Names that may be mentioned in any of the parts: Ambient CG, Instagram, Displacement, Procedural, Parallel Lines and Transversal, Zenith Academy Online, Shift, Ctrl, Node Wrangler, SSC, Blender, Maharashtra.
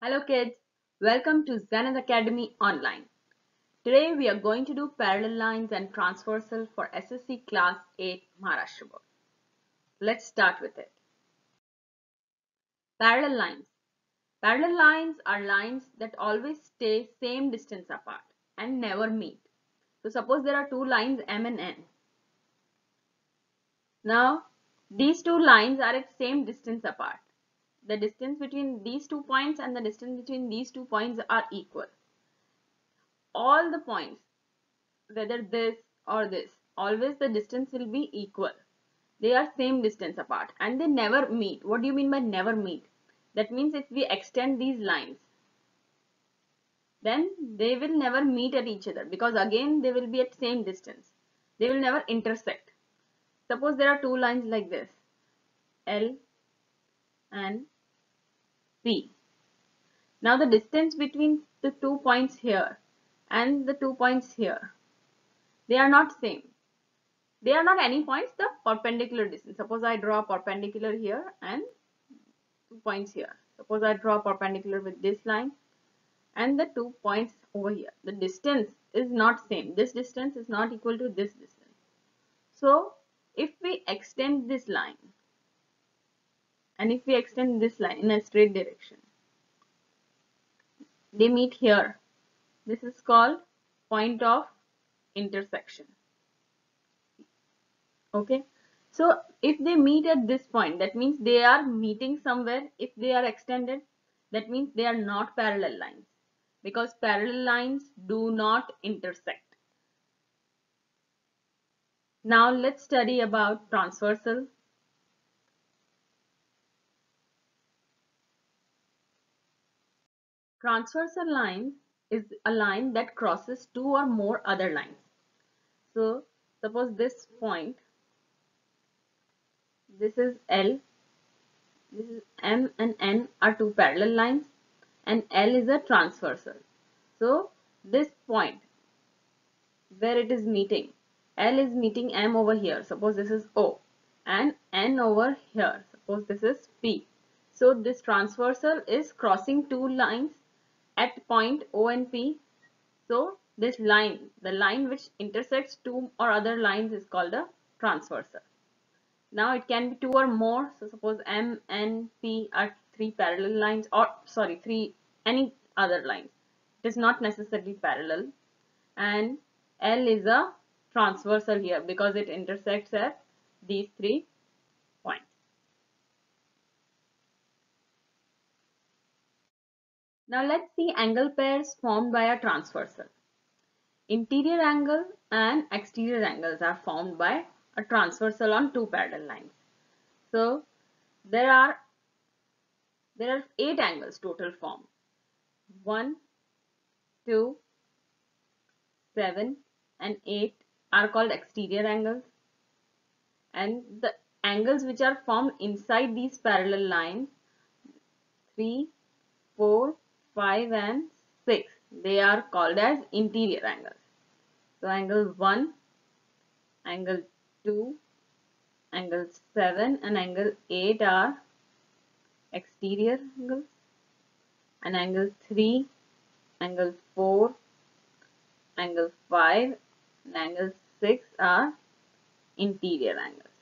Hello kids, welcome to Zenith Academy Online. Today we are going to do Parallel Lines and Transversal for SSC Class 8 Maharashtra Board. Let's start with it. Parallel lines. Parallel lines are lines that always stay same distance apart and never meet. So suppose there are two lines M and N. Now these two lines are at same distance apart. The distance between these two points and the distance between these two points are equal. All the points, whether this or this, always the distance will be equal. They are same distance apart and they never meet. What do you mean by never meet? That means if we extend these lines, then they will never meet at each other because again they will be at same distance. They will never intersect. Suppose there are two lines like this, L and C. Now the distance between the 2 points here and the 2 points here, they are not same. They are not any points, the perpendicular distance. Suppose I draw a perpendicular here and 2 points here. Suppose I draw a perpendicular with this line and the 2 points over here. The distance is not same. This distance is not equal to this distance. So if we extend this line and if we extend this line in a straight direction, they meet here. This is called point of intersection. Okay. So if they meet at this point, that means they are meeting somewhere. If they are extended, that means they are not parallel lines because parallel lines do not intersect. Now let's study about transversal. Transversal line is a line that crosses two or more other lines. So suppose this point, this is L, this is M and N are two parallel lines and L is a transversal. So this point where it is meeting, L is meeting M over here, suppose this is O, and N over here, suppose this is P. So this transversal is crossing two lines at point O and P. So this line, the line which intersects two or other lines is called a transversal. Now it can be two or more. So suppose M, N, P are three parallel lines or sorry, any other lines. It is not necessarily parallel. And L is a transversal here because it intersects at these 3 points. Now let's see angle pairs formed by a transversal. Interior angle and exterior angles are formed by a transversal on two parallel lines. So there are 8 angles total formed. 1, 2, 7 and 8 are called exterior angles, and the angles which are formed inside these parallel lines, 3, 4, 5 and 6, they are called as interior angles. So angle 1, angle 2, angle 7 and angle 8 are exterior angles, and angle 3, angle 4, angle 5 and angle 6 are interior angles.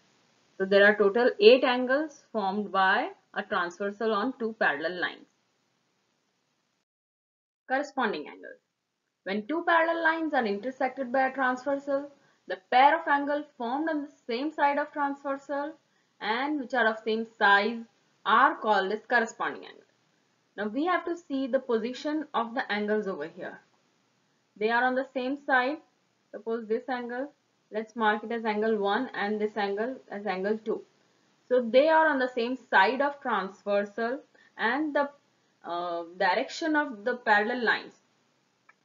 So there are total 8 angles formed by a transversal on two parallel lines. Corresponding angles. When two parallel lines are intersected by a transversal, the pair of angles formed on the same side of transversal and which are of same size are called as corresponding angles. Now we have to see the position of the angles over here. They are on the same side. Suppose this angle, let's mark it as angle 1 and this angle as angle 2. So they are on the same side of transversal and the direction of the parallel lines.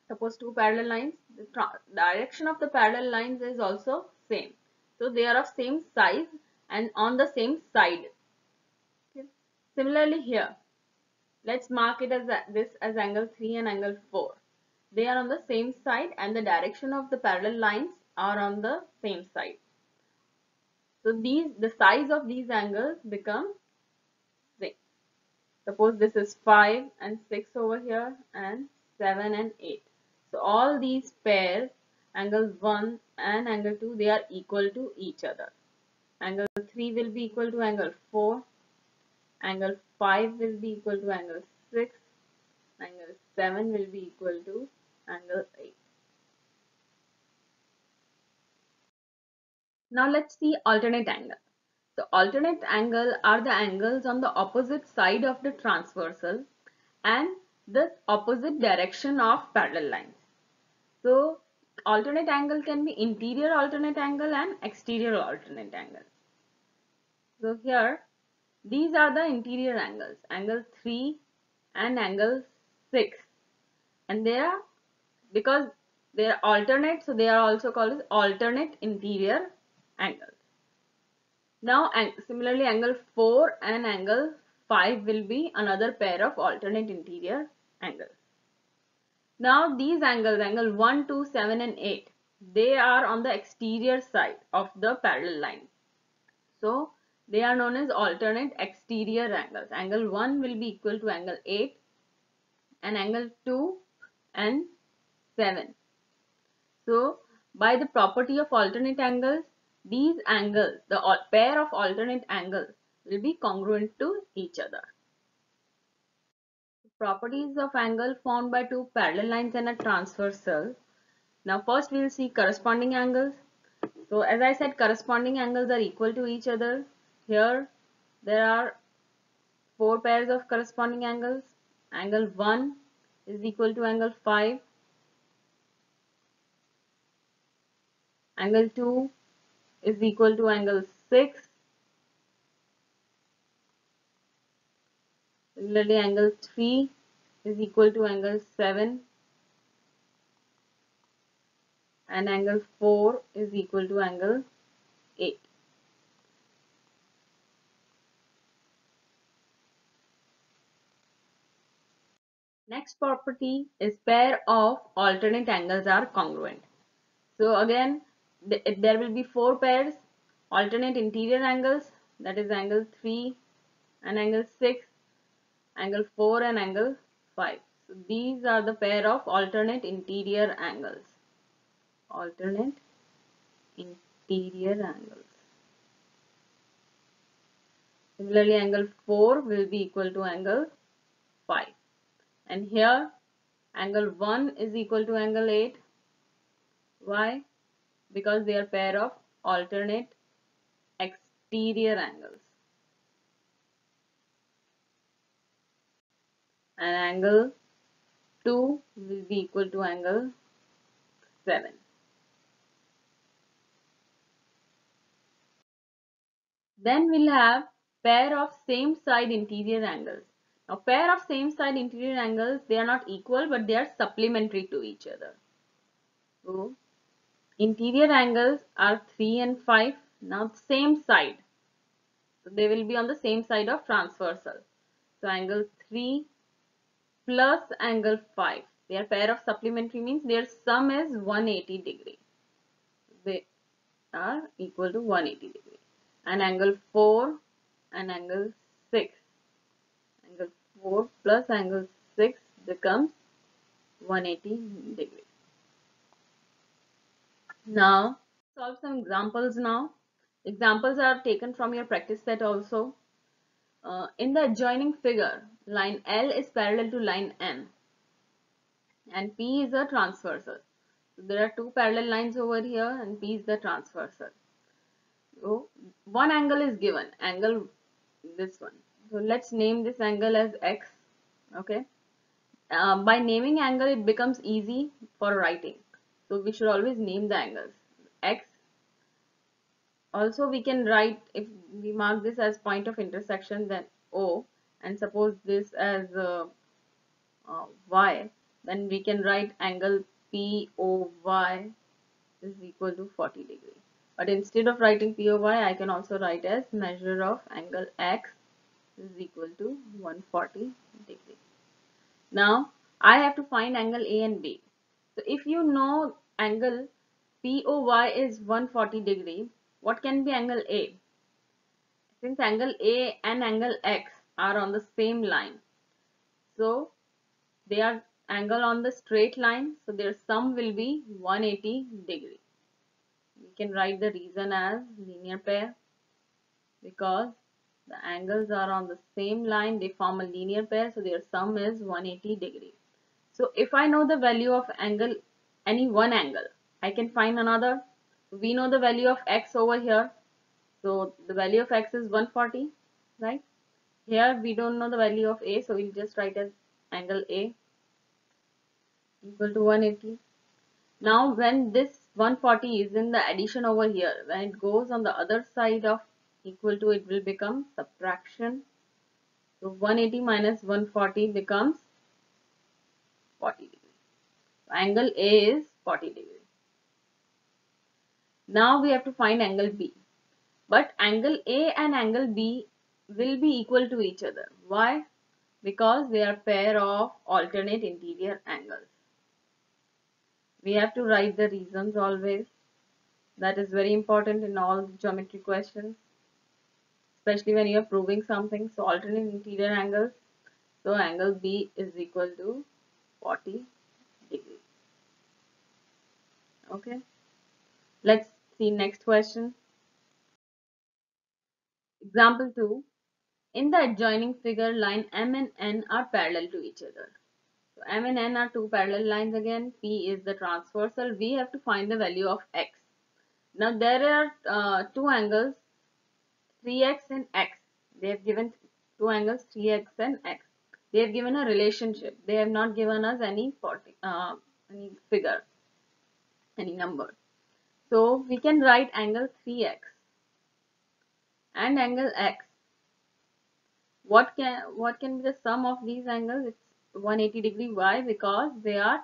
Suppose two parallel lines, the direction of the parallel lines is also same. So they are of same size and on the same side. Okay. Similarly here, let's mark it as this as angle 3 and angle 4. They are on the same side and the direction of the parallel lines are on the same side. So the size of these angles become Suppose this is 5 and 6 over here and 7 and 8. So all these pairs, angles 1 and angle 2, they are equal to each other. Angle 3 will be equal to angle 4. Angle 5 will be equal to angle 6. Angle 7 will be equal to angle 8. Now let's see alternate angle. So alternate angle are the angles on the opposite side of the transversal and the opposite direction of parallel lines. So alternate angle can be interior alternate angle and exterior alternate angle. So here these are the interior angles, angle 3 and angle 6, and they are, because they are alternate, so they are also called as alternate interior angles. Now similarly angle 4 and angle 5 will be another pair of alternate interior angles. Now these angles, angle 1, 2, 7 and 8, they are on the exterior side of the parallel line. So they are known as alternate exterior angles. Angle 1 will be equal to angle 8 and angle 2 and 7. So by the property of alternate angles, these angles, the pair of alternate angles, will be congruent to each other. Properties of angle formed by two parallel lines and a transversal. Now first we will see corresponding angles. So as I said, corresponding angles are equal to each other. Here there are four pairs of corresponding angles. Angle 1 is equal to angle 5. Angle 2 is equal to angle 6. Similarly, angle 3 is equal to angle 7 and angle 4 is equal to angle 8. Next property is pair of alternate angles are congruent. So again, there will be four pairs, alternate interior angles, that is angle 3 and angle 6, angle 4 and angle 5. So these are the pair of alternate interior angles. Alternate interior angles. Similarly, angle 4 will be equal to angle 5. And here, angle 1 is equal to angle 8. Why? Because they are pair of alternate exterior angles. And angle 2 will be equal to angle 7. Then we'll have pair of same side interior angles. Now pair of same side interior angles, they are not equal, but they are supplementary to each other. So interior angles are 3 and 5. Now same side. So they will be on the same side of transversal. So angle 3 plus angle 5. Their pair of supplementary means their sum is 180 degree. They are equal to 180 degree. And angle 4 and angle 6. Angle 4 plus angle 6 becomes 180 degree. Now solve some examples now. Examples are taken from your practice set also. In the adjoining figure, line L is parallel to line M and P is a transversal. So there are two parallel lines over here and P is the transversal. So one angle is given, angle this one. So let's name this angle as X. Okay. By naming angle, it becomes easy for writing. So we should always name the angles. X. Also we can write, if we mark this as point of intersection, then O, and suppose this as Y, then we can write angle POY is equal to 40 degree. But instead of writing POY, I can also write as measure of angle X is equal to 140 degree. Now I have to find angle A and B. So if you know angle POY is 140 degree, what can be angle A? Since angle A and angle X are on the same line. So they are angle on the straight line, so their sum will be 180 degree. We can write the reason as linear pair because the angles are on the same line, they form a linear pair, so their sum is 180 degree. So if I know the value of angle, any one angle, I can find another. We know the value of x over here, so the value of x is 140, right? Here we don't know the value of a, so we'll just write as angle A equal to 180. Now when this 140 is in the addition over here, when it goes on the other side of equal to, it will become subtraction. So 180 minus 140 becomes 40 degree. So angle A is 40 degree. Now we have to find angle B. But angle A and angle B will be equal to each other. Why? Because they are pair of alternate interior angles. We have to write the reasons always. That is very important in all the geometry questions, especially when you are proving something. So alternate interior angles. So angle B is equal to 40 degree. Okay. Let's see next question. Example 2. In the adjoining figure, line M and N are parallel to each other. So M and N are two parallel lines again. P is the transversal. We have to find the value of x. Now there are two angles, 3x and x. They have given two angles, 3x and x. They have given a relationship. They have not given us any figure, any number. So we can write angle 3x and angle x. What can be the sum of these angles? It's 180 degree. Why? Because they are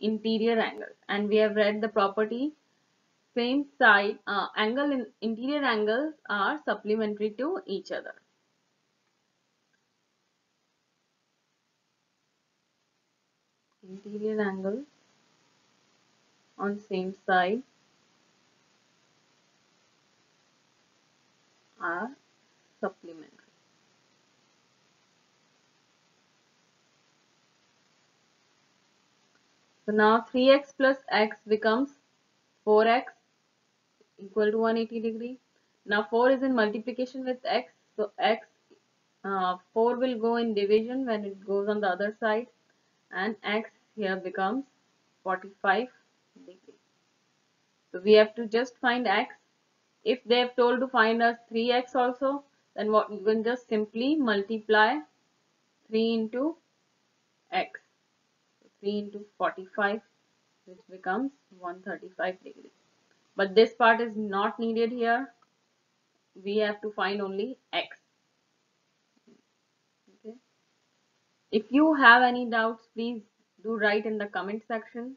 interior angles, and we have read the property. Same side angle and interior angles are supplementary to each other. Interior angle on same side are supplementary. So now 3x plus x becomes 4x equal to 180 degree. Now 4 is in multiplication with x, so x 4 will go in division when it goes on the other side, and x here becomes 45 degree. So we have to just find x. If they have told to find us 3x also, then what you can just simply multiply 3 into x. 3 into 45, which becomes 135 degree. But this part is not needed here. We have to find only x. Okay. If you have any doubts, please do write in the comment section.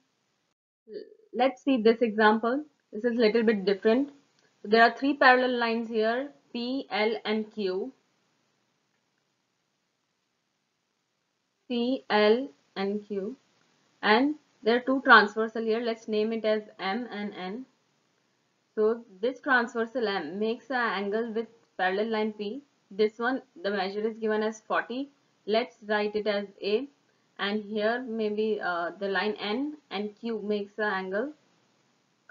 Let's see this example. This is a little bit different. There are three parallel lines here, P, L and Q. P, L and Q. And there are two transversal here. Let's name it as M and N. So this transversal M makes an angle with parallel line P. This one, the measure is given as 40. Let's write it as A. And here maybe the line N and Q makes an angle.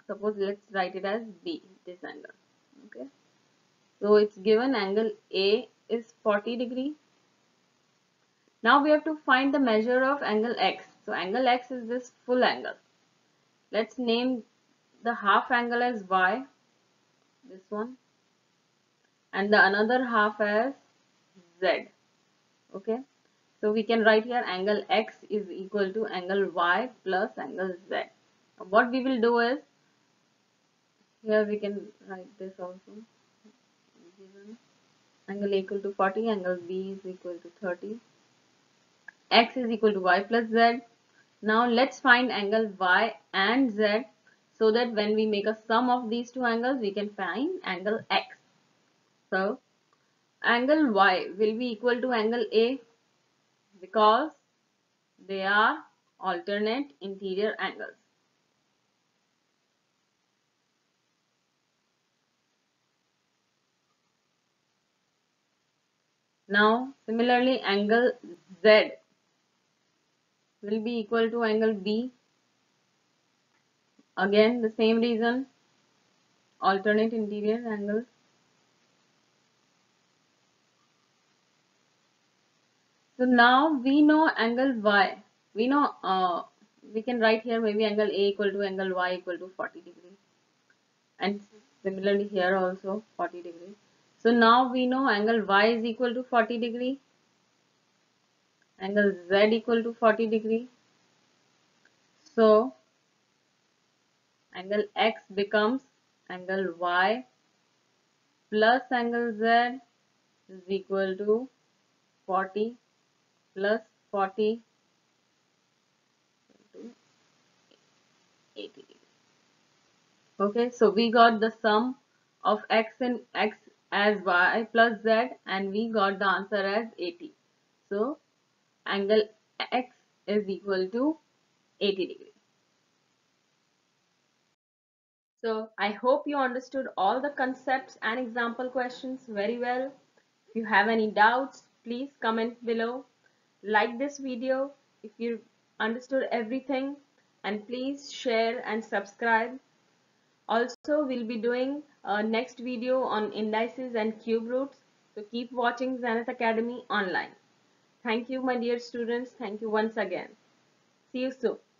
Suppose let's write it as B, this angle. Okay. So it's given angle A is 40 degree. Now we have to find the measure of angle X. So angle X is this full angle. Let's name the half angle as Y, this one, and the another half as Z. Okay. So we can write here angle X is equal to angle Y plus angle Z. Now what we will do is, here we can write this also. Angle A equal to 40, angle B is equal to 30. X is equal to Y plus Z. Now let's find angle Y and Z so that when we make a sum of these two angles, we can find angle X. So angle Y will be equal to angle A because they are alternate interior angles. Now, similarly, angle Z will be equal to angle B. Again, the same reason, alternate interior angles. So now we know angle Y. We know we can write here maybe angle A equal to angle Y equal to 40 degrees. And similarly here also 40 degrees. So now we know angle Y is equal to 40 degree. Angle Z equal to 40 degree. So angle X becomes angle Y plus angle Z is equal to 40 plus 40 to 80. Okay, so we got the sum of X and X as Y plus Z, and we got the answer as 80. So angle X is equal to 80 degrees. So I hope you understood all the concepts and example questions very well. If you have any doubts, please comment below. Like this video if you understood everything, and please share and subscribe. Also, we'll be doing a next video on indices and cube roots. So keep watching Zenith Academy Online. Thank you, my dear students. Thank you once again. See you soon.